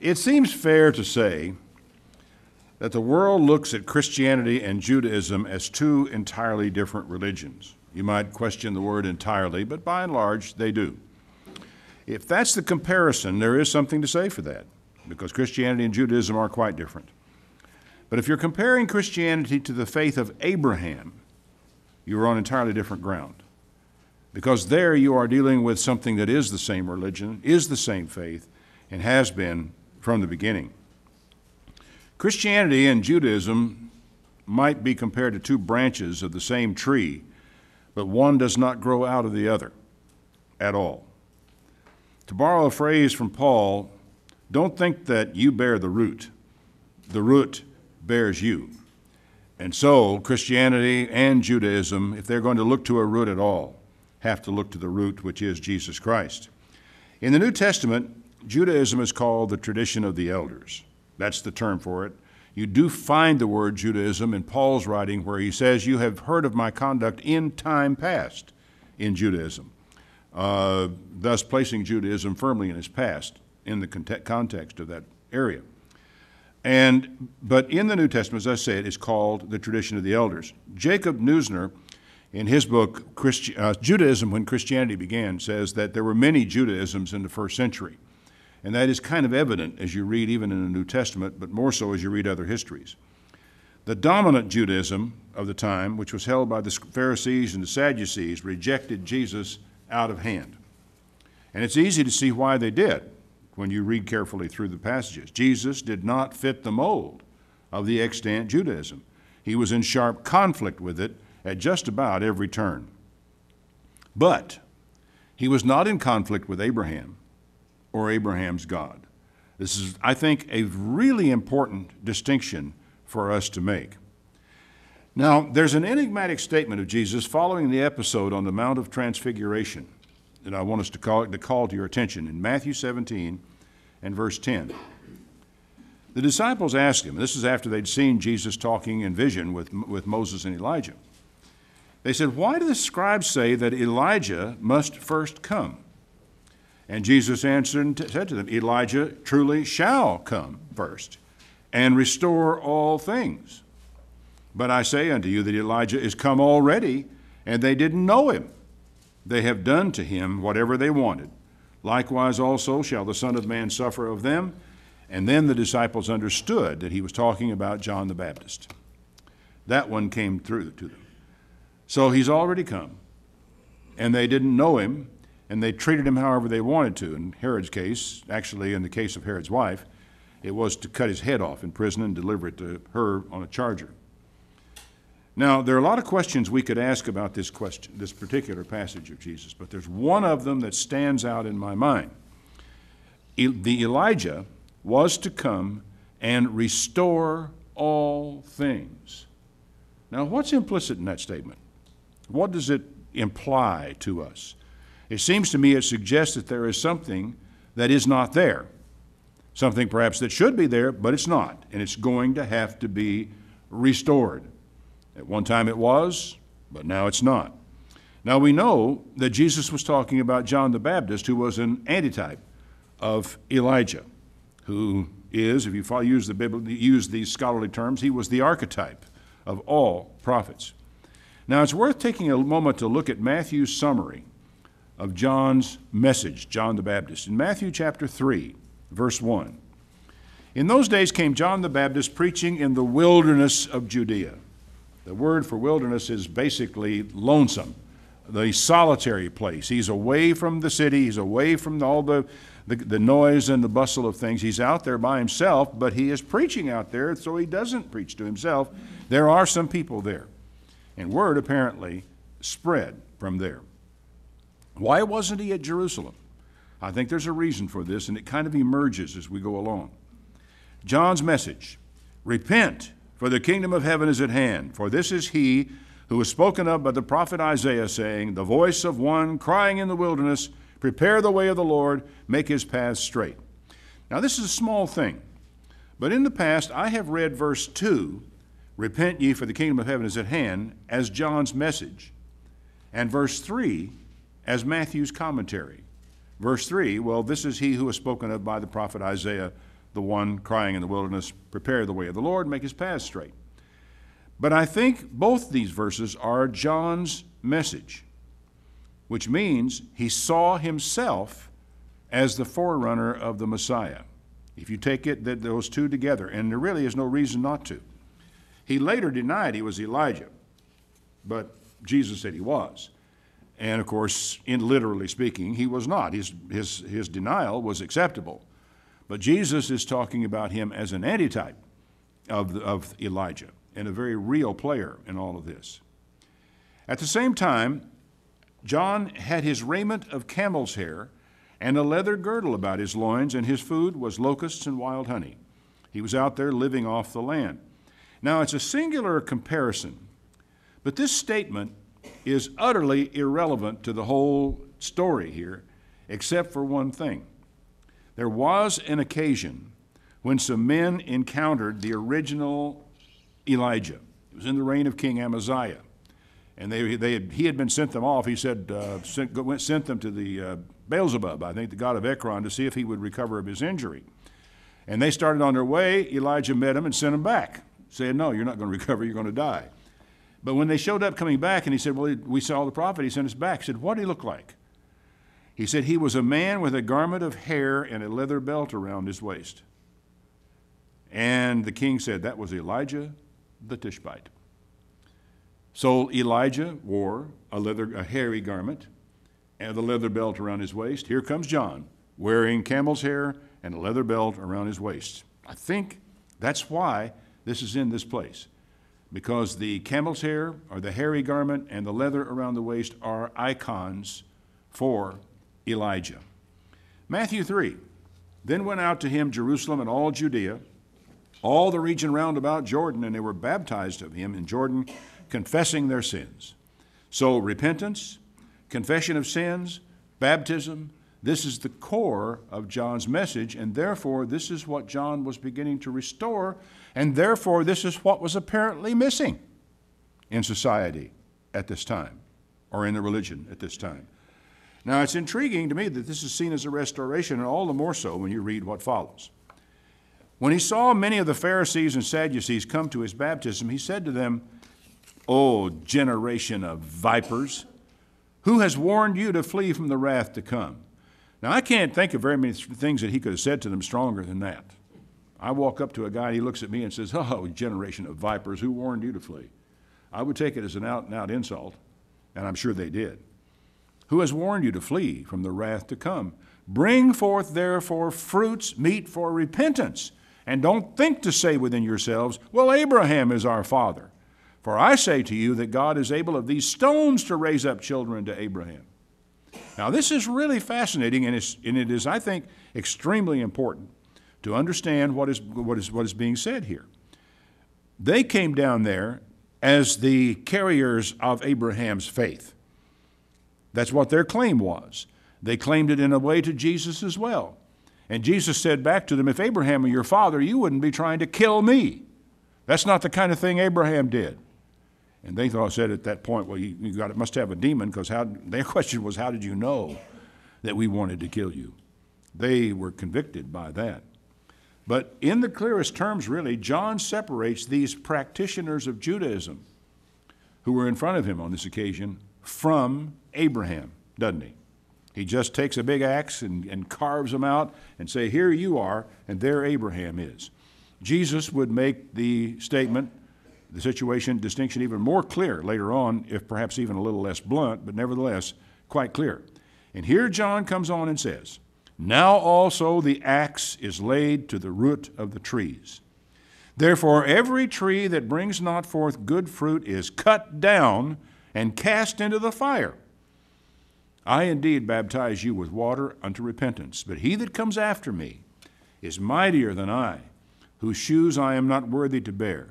It seems fair to say that the world looks at Christianity and Judaism as two entirely different religions. You might question the word entirely, but by and large, they do. If that's the comparison, there is something to say for that, because Christianity and Judaism are quite different. But if you're comparing Christianity to the faith of Abraham, you're on entirely different ground, because there you are dealing with something that is the same religion, is the same faith, and has been from the beginning. Christianity and Judaism might be compared to two branches of the same tree, but one does not grow out of the other at all. To borrow a phrase from Paul, don't think that you bear the root. The root bears you. And so Christianity and Judaism, if they're going to look to a root at all, have to look to the root, which is Jesus Christ. In the New Testament, Judaism is called the tradition of the elders. That's the term for it. You do find the word Judaism in Paul's writing, where he says, you have heard of my conduct in time past in Judaism, thus placing Judaism firmly in its past in the context of that area. But in the New Testament, as I said, it's called the tradition of the elders. Jacob Neusner, in his book, Judaism When Christianity Began, says that there were many Judaisms in the first century. And that is kind of evident as you read even in the New Testament, but more so as you read other histories. The dominant Judaism of the time, which was held by the Pharisees and the Sadducees, rejected Jesus out of hand. And it's easy to see why they did when you read carefully through the passages. Jesus did not fit the mold of the extant Judaism. He was in sharp conflict with it at just about every turn. But he was not in conflict with Abraham or Abraham's God. This is, I think, a really important distinction for us to make. Now, there's an enigmatic statement of Jesus following the episode on the Mount of Transfiguration that I want us to call to your attention in Matthew 17 and verse 10. The disciples asked him, and this is after they'd seen Jesus talking in vision with Moses and Elijah. They said, why do the scribes say that Elijah must first come? And Jesus answered and said to them, Elijah truly shall come first and restore all things. But I say unto you that Elijah is come already, and they didn't know him. They have done to him whatever they wanted. Likewise also shall the Son of Man suffer of them. And then the disciples understood that he was talking about John the Baptist. That one came through to them. So he's already come, and they didn't know him. And they treated him however they wanted to. In Herod's case, actually in the case of Herod's wife, it was to cut his head off in prison and deliver it to her on a charger. Now, there are a lot of questions we could ask about this question, this particular passage of Jesus, but there's one of them that stands out in my mind. The Elijah was to come and restore all things. Now, what's implicit in that statement? What does it imply to us? It seems to me it suggests that there is something that is not there, something perhaps that should be there, but it's not, and it's going to have to be restored. At one time it was, but now it's not. Now we know that Jesus was talking about John the Baptist, who was an antitype of Elijah, who is, if you use the Bible, use these scholarly terms, he was the archetype of all prophets. Now it's worth taking a moment to look at Matthew's summary of John's message, John the Baptist. In Matthew chapter 3, verse 1, in those days came John the Baptist preaching in the wilderness of Judea. The word for wilderness is basically lonesome, the solitary place. He's away from the city, he's away from all the noise and the bustle of things. He's out there by himself, but he is preaching out there, so he doesn't preach to himself. There are some people there. And word apparently spread from there. Why wasn't he at Jerusalem? I think there's a reason for this, and it kind of emerges as we go along. John's message, repent, for the kingdom of heaven is at hand, for this is he who was spoken of by the prophet Isaiah, saying, the voice of one crying in the wilderness, prepare the way of the Lord, make his path straight. Now this is a small thing, but in the past I have read verse 2, repent ye, for the kingdom of heaven is at hand, as John's message, and verse 3, as Matthew's commentary. Verse 3, well, this is he who was spoken of by the prophet Isaiah, the one crying in the wilderness, prepare the way of the Lord, make his path straight. But I think both these verses are John's message, which means he saw himself as the forerunner of the Messiah. If you take it that those two together, and there really is no reason not to. He later denied he was Elijah, but Jesus said he was. And of course, in literally speaking, he was not. His denial was acceptable. But Jesus is talking about him as an antitype of Elijah, and a very real player in all of this. At the same time, John had his raiment of camel's hair and a leather girdle about his loins, and his food was locusts and wild honey. He was out there living off the land. Now, it's a singular comparison, but this statement is utterly irrelevant to the whole story here, except for one thing. There was an occasion when some men encountered the original Elijah. It was in the reign of King Amaziah, and he had been sent them off. He said, sent them to the Beelzebub, I think the god of Ekron, to see if he would recover of his injury. And they started on their way. Elijah met him and sent him back, saying, no, you're not going to recover, you're going to die. But when they showed up coming back, and he said, well, we saw the prophet, he sent us back. He said, what did he look like? He said, he was a man with a garment of hair and a leather belt around his waist. And the king said, that was Elijah the Tishbite. So Elijah wore a hairy garment and a leather belt around his waist. Here comes John wearing camel's hair and a leather belt around his waist. I think that's why this is in this place, because the camel's hair or the hairy garment and the leather around the waist are icons for Elijah. Matthew 3, then went out to him Jerusalem and all Judea, all the region round about Jordan, and they were baptized of him in Jordan, confessing their sins. So repentance, confession of sins, baptism, this is the core of John's message, and therefore this is what John was beginning to restore, and therefore this is what was apparently missing in society at this time, or in the religion at this time. Now, it's intriguing to me that this is seen as a restoration, and all the more so when you read what follows. When he saw many of the Pharisees and Sadducees come to his baptism, he said to them, O generation of vipers, who has warned you to flee from the wrath to come? Now, I can't think of very many things that he could have said to them stronger than that. I walk up to a guy, and he looks at me and says, oh, generation of vipers, who warned you to flee? I would take it as an out-and-out insult, and I'm sure they did. Who has warned you to flee from the wrath to come? Bring forth therefore fruits meet for repentance, and don't think to say within yourselves, well, Abraham is our father. For I say to you that God is able of these stones to raise up children to Abraham. Now, this is really fascinating, and it is, I think, extremely important to understand what is being said here. They came down there as the carriers of Abraham's faith. That's what their claim was. They claimed it in a way to Jesus as well. And Jesus said back to them, if Abraham were your father, you wouldn't be trying to kill me. That's not the kind of thing Abraham did. And they said at that point, well, you must have a demon, because their question was, how did you know that we wanted to kill you? They were convicted by that. But in the clearest terms, really, John separates these practitioners of Judaism who were in front of him on this occasion from Abraham, doesn't he? He just takes a big axe and carves them out and say, here you are, and there Abraham is. Jesus would make the statement, the situation distinction, even more clear later on, if perhaps even a little less blunt, but nevertheless quite clear. And here John comes on and says, now also the axe is laid to the root of the trees. Therefore every tree that brings not forth good fruit is cut down and cast into the fire. I indeed baptize you with water unto repentance, but he that comes after me is mightier than I, whose shoes I am not worthy to bear.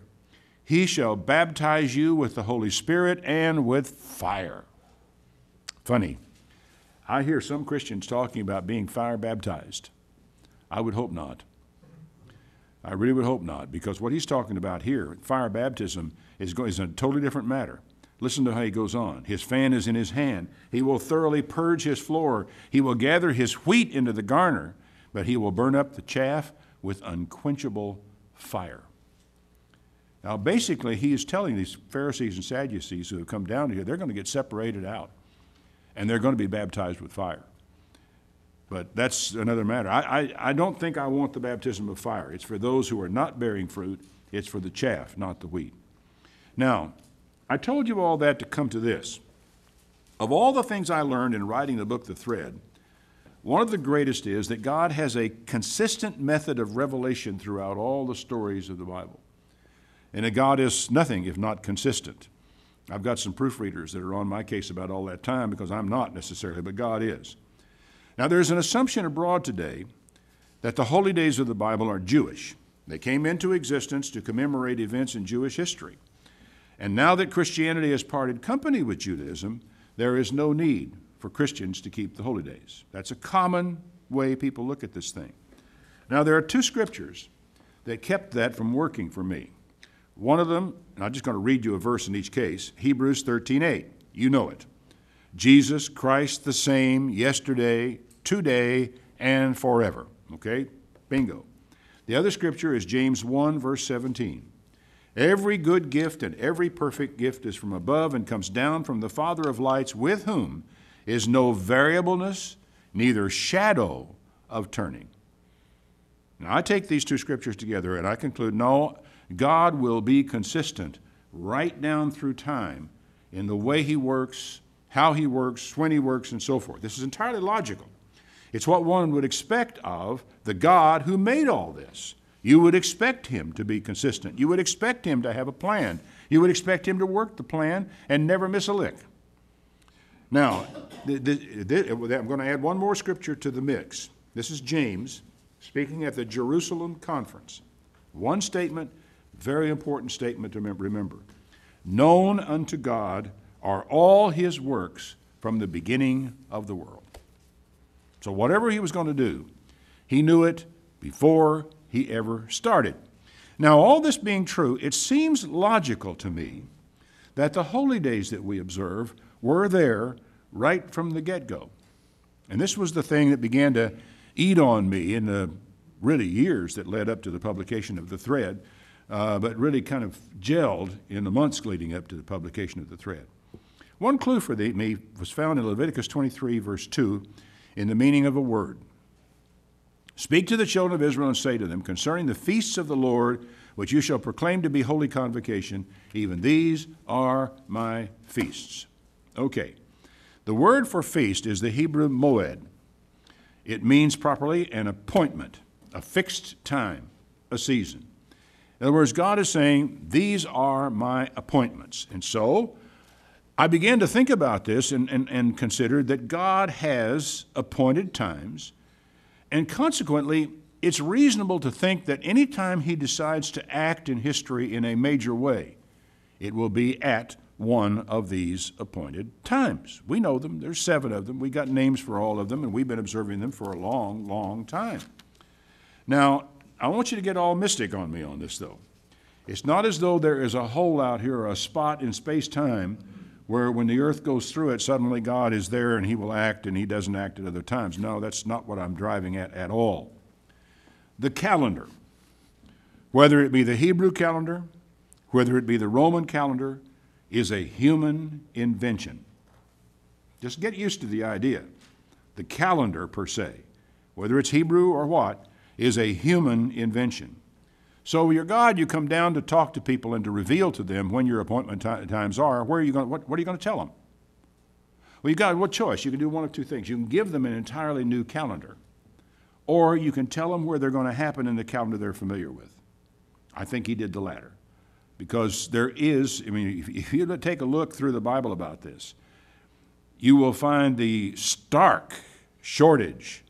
He shall baptize you with the Holy Spirit and with fire. Funny, I hear some Christians talking about being fire baptized. I would hope not. I really would hope not, because what he's talking about here, fire baptism, is a totally different matter. Listen to how he goes on. His fan is in his hand. He will thoroughly purge his floor. He will gather his wheat into the garner, but he will burn up the chaff with unquenchable fire. Now, basically, he is telling these Pharisees and Sadducees who have come down here, they're going to get separated out, and they're going to be baptized with fire. But that's another matter. I don't think I want the baptism of fire. It's for those who are not bearing fruit. It's for the chaff, not the wheat. Now, I told you all that to come to this. Of all the things I learned in writing the book, The Thread, one of the greatest is that God has a consistent method of revelation throughout all the stories of the Bible. And that God is nothing if not consistent. I've got some proofreaders that are on my case about all that time because I'm not necessarily, but God is. Now, there's an assumption abroad today that the holy days of the Bible are Jewish. They came into existence to commemorate events in Jewish history. And now that Christianity has parted company with Judaism, there is no need for Christians to keep the holy days. That's a common way people look at this thing. Now, there are two scriptures that kept that from working for me. One of them, and I'm just going to read you a verse in each case, Hebrews 13:8. You know it. Jesus Christ the same yesterday, today, and forever. Okay? Bingo. The other scripture is James 1, verse 17. Every good gift and every perfect gift is from above and comes down from the Father of lights, with whom is no variableness, neither shadow of turning. Now, I take these two scriptures together and I conclude, no, God will be consistent right down through time in the way he works, how he works, when he works, and so forth. This is entirely logical. It's what one would expect of the God who made all this. You would expect him to be consistent. You would expect him to have a plan. You would expect him to work the plan and never miss a lick. Now, I'm going to add one more scripture to the mix. This is James speaking at the Jerusalem conference. One statement, very important statement to remember. Known unto God are all his works from the beginning of the world. So whatever he was going to do, he knew it before he ever started. Now, all this being true, it seems logical to me that the holy days that we observe were there right from the get-go. And this was the thing that began to eat on me in the really years that led up to the publication of The Thread, but really kind of gelled in the months leading up to the publication of The Thread. One clue for me was found in Leviticus 23, verse 2, in the meaning of a word. Speak to the children of Israel and say to them, concerning the feasts of the Lord, which you shall proclaim to be holy convocation, even these are my feasts. Okay. The word for feast is the Hebrew moed. It means properly an appointment, a fixed time, a season. In other words, God is saying, these are my appointments. And so, I began to think about this and considered that God has appointed times, and consequently, it's reasonable to think that any time he decides to act in history in a major way, it will be at one of these appointed times. We know them. There's 7 of them. We got names for all of them, and we've been observing them for a long, long time. Now, I want you to get all mystic on me on this, though. It's not as though there is a hole out here or a spot in space-time where when the earth goes through it, suddenly God is there and he will act and he doesn't act at other times. No, that's not what I'm driving at all. The calendar, whether it be the Hebrew calendar, whether it be the Roman calendar, is a human invention. Just get used to the idea. The calendar per se, whether it's Hebrew or what, is a human invention. So your God, you come down to talk to people and to reveal to them when your appointment times are. Where are you going? What are you going to tell them? Well, you've got what choice? You can do one of two things. You can give them an entirely new calendar, or you can tell them where they're going to happen in the calendar they're familiar with. I think he did the latter, because there is, I mean, if you take a look through the Bible about this, you will find the stark shortage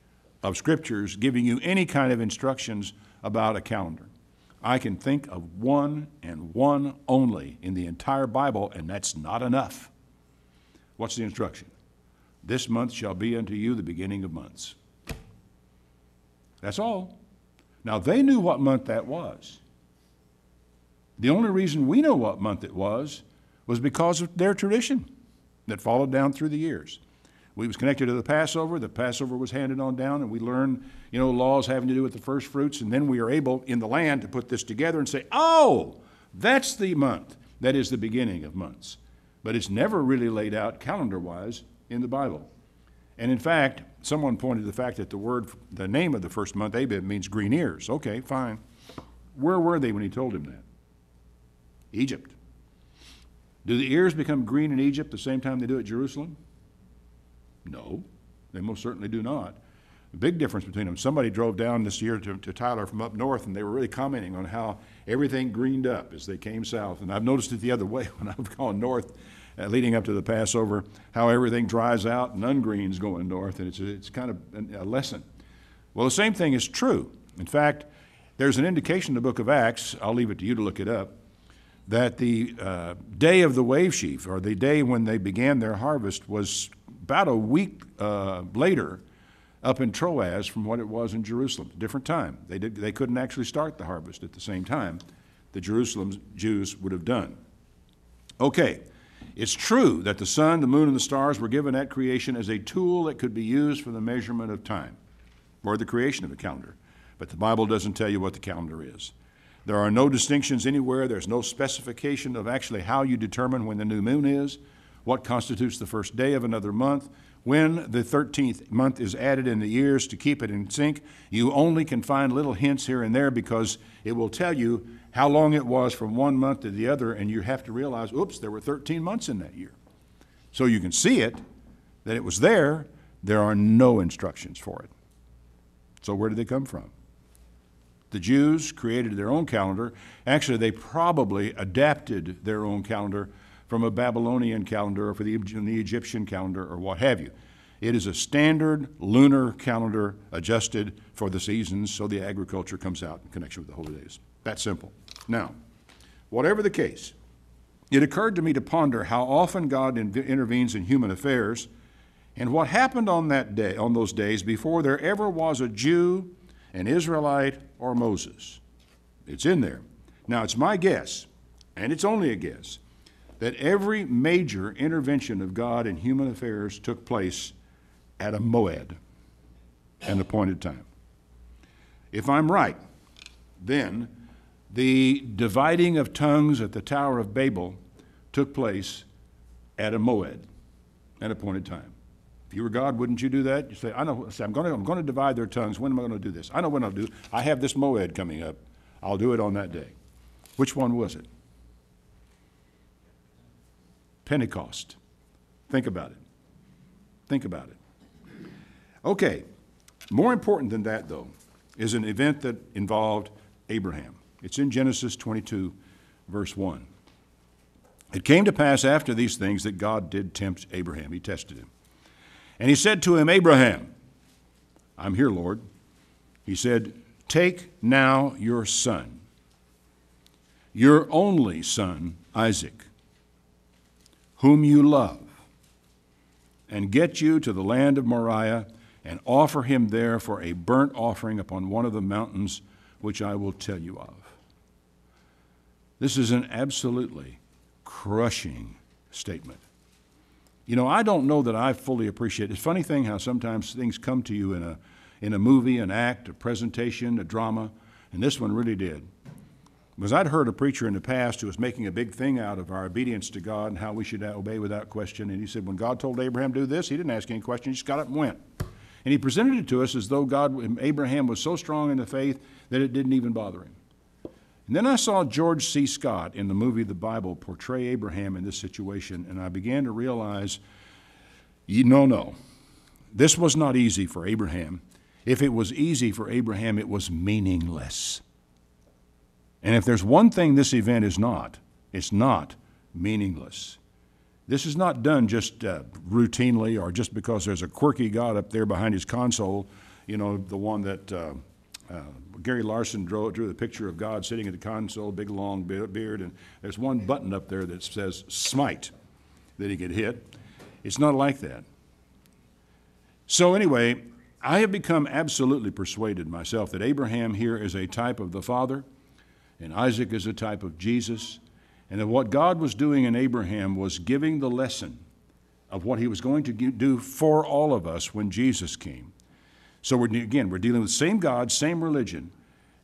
of scriptures giving you any kind of instructions about a calendar. I can think of one and one only in the entire Bible, and that's not enough. What's the instruction? This month shall be unto you the beginning of months. That's all. Now, they knew what month that was. The only reason we know what month it was because of their tradition that followed down through the years. We was connected to the Passover. The Passover was handed on down, and we learned, you know, laws having to do with the first fruits. And then we are able in the land to put this together and say, oh, that's the month. That is the beginning of months. But it's never really laid out calendar-wise in the Bible. And in fact, someone pointed to the fact that the word, the name of the first month, Abib, means green ears. Okay, fine. Where were they when he told him that? Egypt. Do the ears become green in Egypt the same time they do at Jerusalem? No, they most certainly do not. The big difference between them, somebody drove down this year to Tyler from up north, and they were really commenting on how everything greened up as they came south. And I've noticed it the other way when I've gone north leading up to the Passover, how everything dries out and ungreen's going north, and it's kind of a lesson. Well, the same thing is true. In fact, there's an indication in the book of Acts, I'll leave it to you to look it up, that the day of the wave sheaf, or the day when they began their harvest, was about a week later up in Troas from what it was in Jerusalem. Different time. They couldn't actually start the harvest at the same time the Jerusalem Jews would have done. Okay, it's true that the sun, the moon, and the stars were given at creation as a tool that could be used for the measurement of time or the creation of a calendar. But the Bible doesn't tell you what the calendar is. There are no distinctions anywhere. There's no specification of actually how you determine when the new moon is, what constitutes the first day of another month, when the 13th month is added in the years to keep it in sync. You only can find little hints here and there because it will tell you how long it was from one month to the other, and you have to realize, oops, there were 13 months in that year. So you can see it, that it was there. There are no instructions for it. So where did they come from? The Jews created their own calendar. Actually, they probably adapted their own calendar from a Babylonian calendar or from the Egyptian calendar or what have you. It is a standard lunar calendar adjusted for the seasons, so the agriculture comes out in connection with the holy days. That's simple. Now, whatever the case, it occurred to me to ponder how often God intervenes in human affairs and what happened on that day, on those days before there ever was a Jew, an Israelite, or Moses. It's in there. Now, it's my guess, and it's only a guess, that every major intervention of God in human affairs took place at a moed, an appointed time. If I'm right, then the dividing of tongues at the Tower of Babel took place at a moed, an appointed time. If you were God, wouldn't you do that? You say, I know, I'm going to divide their tongues. When am I going to do this? I know when I'll do. I have this moed coming up. I'll do it on that day. Which one was it? Pentecost. Think about it. Think about it. Okay. More important than that, though, is an event that involved Abraham. It's in Genesis 22, verse 1. It came to pass after these things that God did tempt Abraham. He tested him. And he said to him, Abraham, I'm here, Lord. He said, take now your son, your only son, Isaac, whom you love, and get you to the land of Moriah and offer him there for a burnt offering upon one of the mountains which I will tell you of. This is an absolutely crushing statement. You know, I don't know that I fully appreciate it. It's a funny thing how sometimes things come to you in a movie, an act, a presentation, a drama, and this one really did. Because I'd heard a preacher in the past who was making a big thing out of our obedience to God and how we should obey without question, and he said when God told Abraham to do this, he didn't ask any question, he just got up and went. And he presented it to us as though Abraham was so strong in the faith that it didn't even bother him. And then I saw George C. Scott in the movie The Bible portray Abraham in this situation, and I began to realize, no, this was not easy for Abraham. If it was easy for Abraham, it was meaningless. And if there's one thing this event is not, it's not meaningless. This is not done just routinely or just because there's a quirky God up there behind his console, you know, the one that... Gary Larson drew the picture of God sitting at the console, big long beard, and there's one button up there that says smite, that he could hit. It's not like that. So anyway, I have become absolutely persuaded myself that Abraham here is a type of the Father, and Isaac is a type of Jesus, and that what God was doing in Abraham was giving the lesson of what he was going to do for all of us when Jesus came. So we're dealing with the same God, same religion,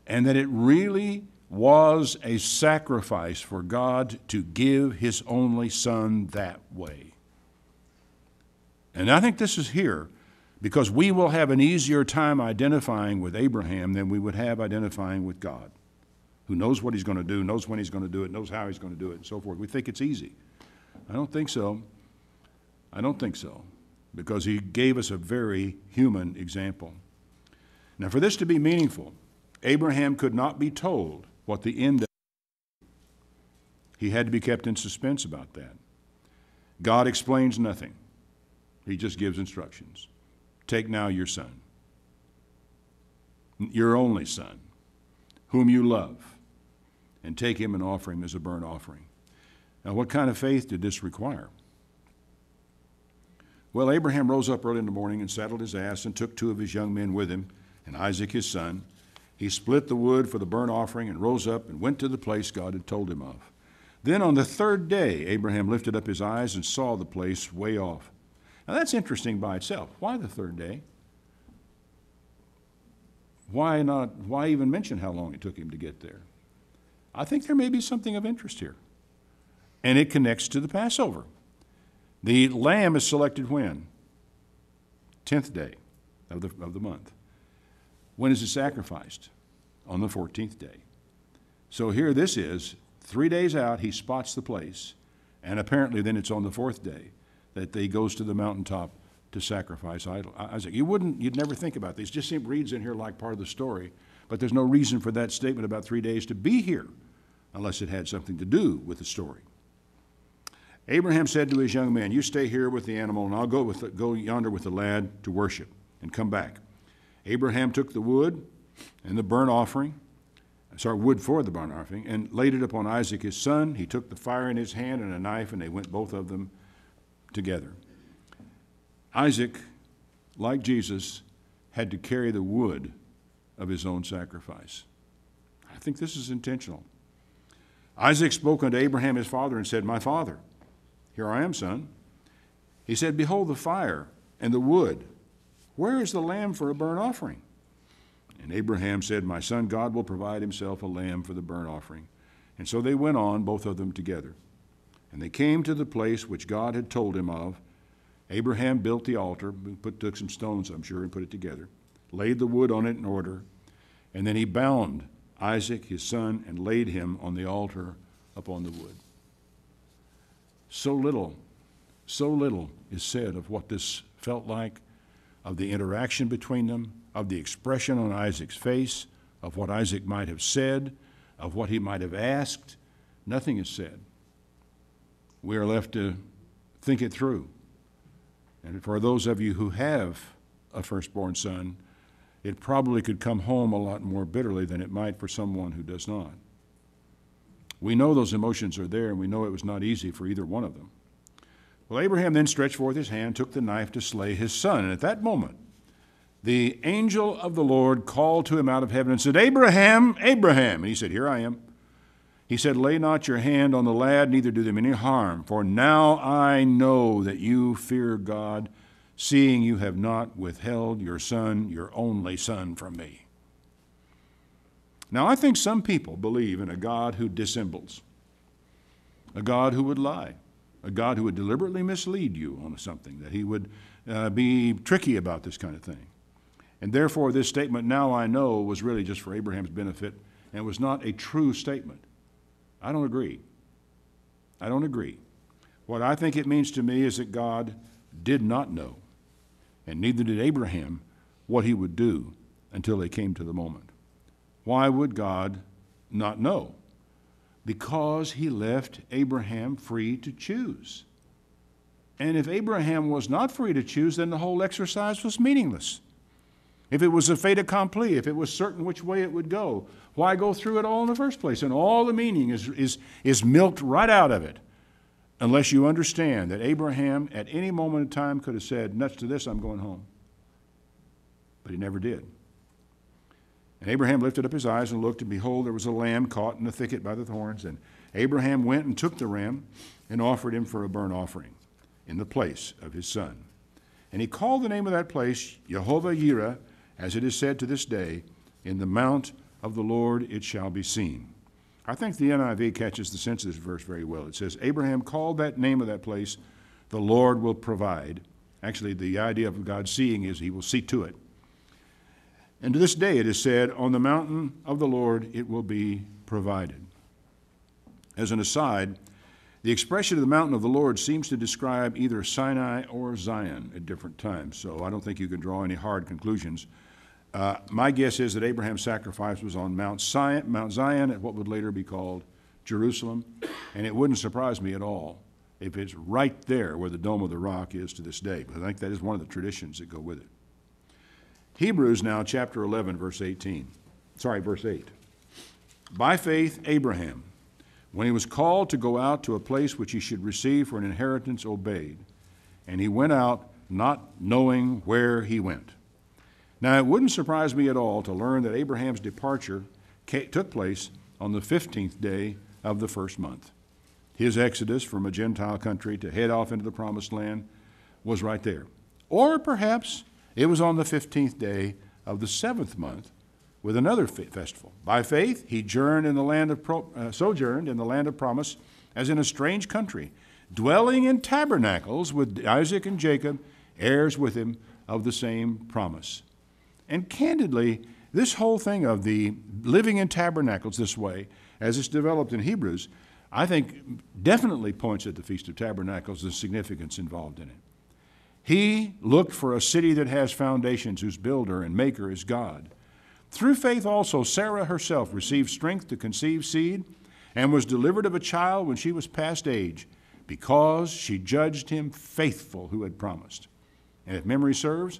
and that it really was a sacrifice for God to give his only son that way. And I think this is here because we will have an easier time identifying with Abraham than we would have identifying with God, who knows what he's going to do, knows when he's going to do it, knows how he's going to do it, and so forth. We think it's easy. I don't think so. I don't think so, because he gave us a very human example. Now, for this to be meaningful, Abraham could not be told what the end of it was. He had to be kept in suspense about that. God explains nothing. He just gives instructions. Take now your son, your only son, whom you love, and take him and offer him as a burnt offering. Now, what kind of faith did this require? Well, Abraham rose up early in the morning and saddled his ass and took two of his young men with him and Isaac his son. He split the wood for the burnt offering and rose up and went to the place God had told him of. Then on the third day, Abraham lifted up his eyes and saw the place way off. Now that's interesting by itself. Why the third day? Why even mention how long it took him to get there? I think there may be something of interest here. And it connects to the Passover. The lamb is selected when? 10th day of the month. When is it sacrificed? On the 14th day. So here this is, 3 days out, he spots the place, and apparently then it's on the fourth day that he goes to the mountaintop to sacrifice Isaac. You'd never think about this. It just reads in here like part of the story, but there's no reason for that statement about 3 days to be here unless it had something to do with the story. Abraham said to his young men, you stay here with the animal, and I'll go yonder with the lad to worship and come back. Abraham took the wood and the burnt offering, wood for the burnt offering, and laid it upon Isaac his son. He took the fire in his hand and a knife, and they went both of them together. Isaac, like Jesus, had to carry the wood of his own sacrifice. I think this is intentional. Isaac spoke unto Abraham his father and said, my father. Here I am, son. He said, behold the fire and the wood. Where is the lamb for a burnt offering? And Abraham said, my son, God will provide himself a lamb for the burnt offering. And so they went on, both of them together. And they came to the place which God had told him of. Abraham built the altar, took some stones, I'm sure, and put it together, laid the wood on it in order, and then he bound Isaac, his son, and laid him on the altar upon the wood. So little is said of what this felt like, of the interaction between them, of the expression on Isaac's face, of what Isaac might have said, of what he might have asked. Nothing is said. We are left to think it through. And for those of you who have a firstborn son, it probably could come home a lot more bitterly than it might for someone who does not. We know those emotions are there, and we know it was not easy for either one of them. Well, Abraham then stretched forth his hand, took the knife to slay his son. And at that moment, the angel of the Lord called to him out of heaven and said, Abraham, Abraham. And he said, here I am. He said, lay not your hand on the lad, neither do them any harm. For now I know that you fear God, seeing you have not withheld your son, your only son, from me. Now, I think some people believe in a God who dissembles, a God who would lie, a God who would deliberately mislead you on something, that he would be tricky about this kind of thing. And therefore, this statement, now I know, was really just for Abraham's benefit and was not a true statement. I don't agree. I don't agree. What I think it means to me is that God did not know, and neither did Abraham, what he would do until they came to the moment. Why would God not know? Because he left Abraham free to choose. And if Abraham was not free to choose, then the whole exercise was meaningless. If it was a fait accompli, if it was certain which way it would go, why go through it all in the first place? And all the meaning is milked right out of it, unless you understand that Abraham at any moment in time could have said, nuts to this, I'm going home. But he never did. And Abraham lifted up his eyes and looked, and behold, there was a lamb caught in the thicket by the thorns. And Abraham went and took the ram and offered him for a burnt offering. in the place of his son. And he called the name of that place Jehovah Yireh, as it is said to this day, in the mount of the Lord it shall be seen. I think the NIV catches the sense of this verse very well. It says, Abraham called that name of that place, the Lord will provide. Actually, the idea of God seeing is he will see to it. And to this day it is said, on the mountain of the Lord it will be provided. As an aside, the expression of the mountain of the Lord seems to describe either Sinai or Zion at different times, so I don't think you can draw any hard conclusions. My guess is that Abraham's sacrifice was on Mount Zion at what would later be called Jerusalem, and it wouldn't surprise me at all if it's right there where the Dome of the Rock is to this day, because I think that is one of the traditions that go with it. Hebrews now, chapter 11, verse 8. By faith, Abraham, when he was called to go out to a place which he should receive for an inheritance, obeyed, and he went out not knowing where he went. Now, it wouldn't surprise me at all to learn that Abraham's departure took place on the 15th day of the first month. His exodus from a Gentile country to head off into the promised land was right there. Or perhaps it was on the 15th day of the seventh month with another festival. By faith, he sojourned in the land of promise as in a strange country, dwelling in tabernacles with Isaac and Jacob, heirs with him of the same promise. And candidly, this whole thing of the living in tabernacles this way, as it's developed in Hebrews, I think definitely points at the Feast of Tabernacles, the significance involved in it. He looked for a city that has foundations, whose builder and maker is God. Through faith also, Sarah herself received strength to conceive seed and was delivered of a child when she was past age, because she judged him faithful who had promised. And if memory serves,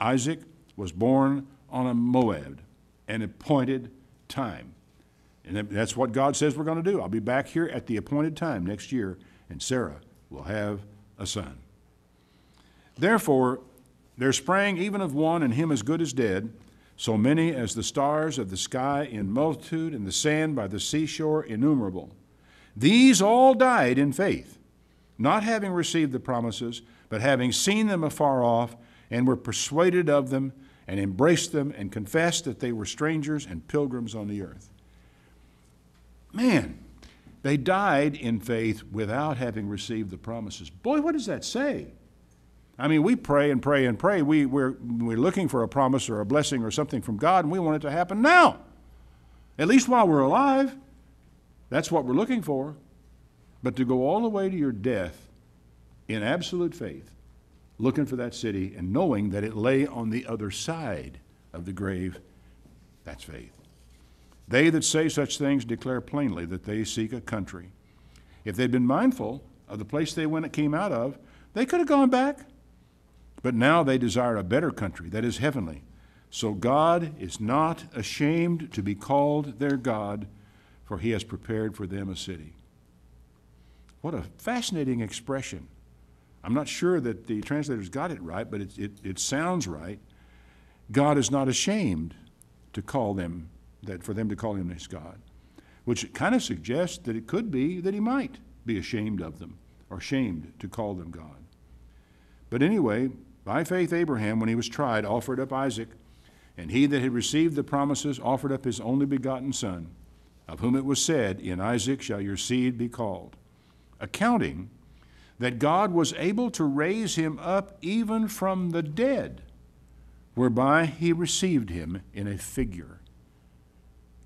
Isaac was born on a Moed, an appointed time. And that's what God says we're going to do. I'll be back here at the appointed time next year, and Sarah will have a son. Therefore, there sprang even of one, and him as good as dead, so many as the stars of the sky in multitude, and the sand by the seashore innumerable. These all died in faith, not having received the promises, but having seen them afar off, and were persuaded of them, and embraced them, and confessed that they were strangers and pilgrims on the earth. Man, they died in faith without having received the promises. Boy, what does that say? I mean, we pray and pray and pray. We're looking for a promise or a blessing or something from God, and we want it to happen now, at least while we're alive. That's what we're looking for. But to go all the way to your death in absolute faith, looking for that city and knowing that it lay on the other side of the grave, that's faith. They that say such things declare plainly that they seek a country. If they'd been mindful of the place they came out of, they could have gone back. But now they desire a better country that is heavenly. So God is not ashamed to be called their God, for he has prepared for them a city. What a fascinating expression. I'm not sure that the translators got it right, but it sounds right. God is not ashamed to call them that, for them to call him his God, which kind of suggests that it could be that he might be ashamed of them or shamed to call them God. But anyway, by faith Abraham, when he was tried, offered up Isaac, and he that had received the promises offered up his only begotten son, of whom it was said, in Isaac shall your seed be called, accounting that God was able to raise him up even from the dead, whereby he received him in a figure.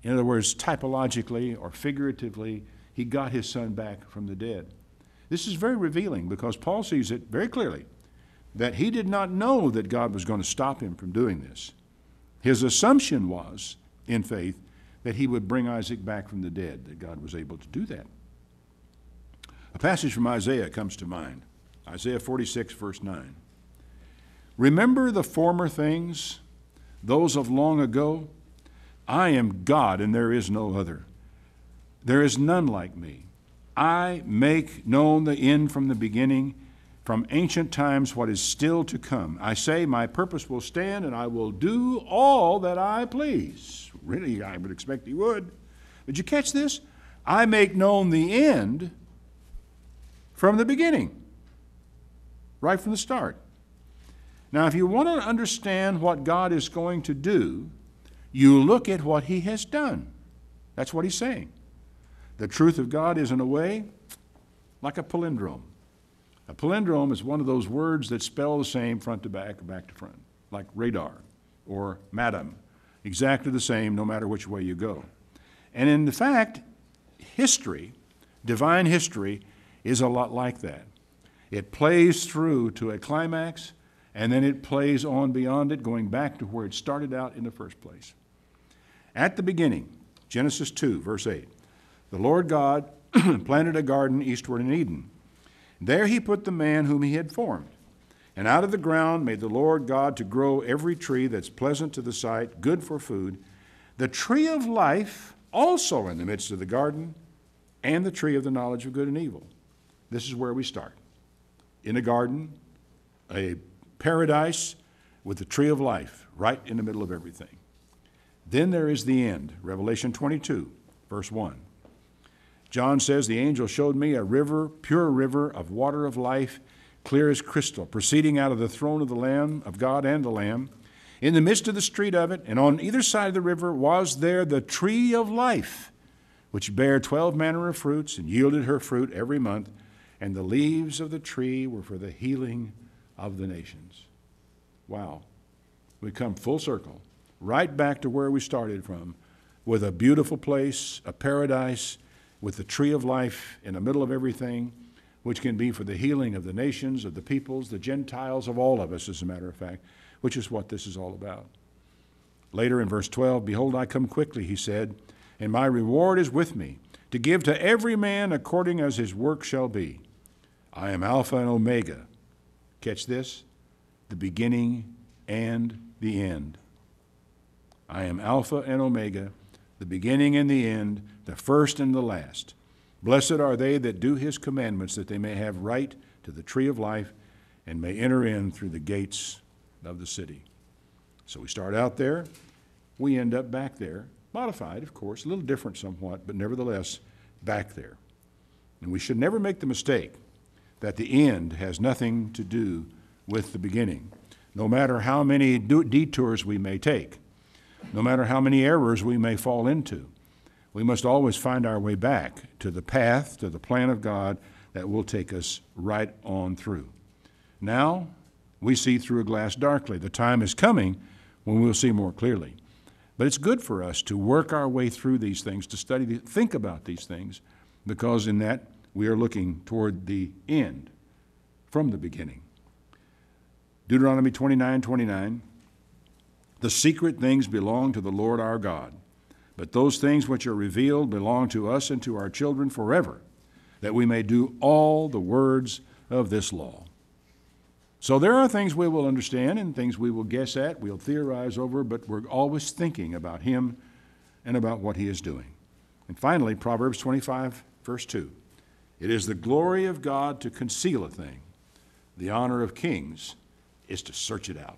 In other words, typologically or figuratively, he got his son back from the dead. This is very revealing because Paul sees it very clearly that he did not know that God was going to stop him from doing this. His assumption was, in faith, that he would bring Isaac back from the dead, that God was able to do that. A passage from Isaiah comes to mind, Isaiah 46, verse 9. Remember the former things, those of long ago. I am God, and there is no other. There is none like me. I make known the end from the beginning, from ancient times what is still to come. I say, my purpose will stand, and I will do all that I please. Really, I would expect he would. Did you catch this? I make known the end from the beginning. right from the start. Now, if you want to understand what God is going to do, you look at what he has done. That's what he's saying. The truth of God is, in a way, like a palindrome. A palindrome is one of those words that spell the same front to back, back to front, like radar or madam. Exactly the same no matter which way you go. And in fact, history, divine history, is a lot like that. It plays through to a climax, and then it plays on beyond it, going back to where it started out in the first place. At the beginning, Genesis 2, verse 8, the Lord God planted a garden eastward in Eden. There he put the man whom he had formed. And out of the ground made the Lord God to grow every tree that's pleasant to the sight, good for food, the tree of life also in the midst of the garden, and the tree of the knowledge of good and evil. This is where we start. In a garden, a paradise with the tree of life right in the middle of everything. Then there is the end, Revelation 22, verse 1. John says, the angel showed me a river, pure river of water of life, clear as crystal, proceeding out of the throne of the Lamb, of God and the Lamb. In the midst of the street of it, and on either side of the river, was there the tree of life, which bare 12 manner of fruits, and yielded her fruit every month, and the leaves of the tree were for the healing of the nations. Wow. We come full circle, right back to where we started from, with a beautiful place, a paradise, with the tree of life in the middle of everything, which can be for the healing of the nations, of the peoples, the Gentiles, of all of us, as a matter of fact, which is what this is all about. Later in verse 12, behold, I come quickly, he said, and my reward is with me, to give to every man according as his work shall be. I am Alpha and Omega. Catch this, the beginning and the end. I am Alpha and Omega, the beginning and the end, the first and the last. Blessed are they that do his commandments, that they may have right to the tree of life and may enter in through the gates of the city. So we start out there. We end up back there, modified, of course, a little different somewhat, but nevertheless, back there. And we should never make the mistake that the end has nothing to do with the beginning, no matter how many detours we may take, no matter how many errors we may fall into. We must always find our way back to the path, to the plan of God that will take us right on through. Now, we see through a glass darkly. The time is coming when we'll see more clearly. But it's good for us to work our way through these things, to study, to think about these things, because in that we are looking toward the end from the beginning. Deuteronomy 29:29, the secret things belong to the Lord our God. But those things which are revealed belong to us and to our children forever, that we may do all the words of this law. So there are things we will understand and things we will guess at, we'll theorize over, but we're always thinking about him and about what he is doing. And finally, Proverbs 25, verse 2. It is the glory of God to conceal a thing. The honor of kings is to search it out.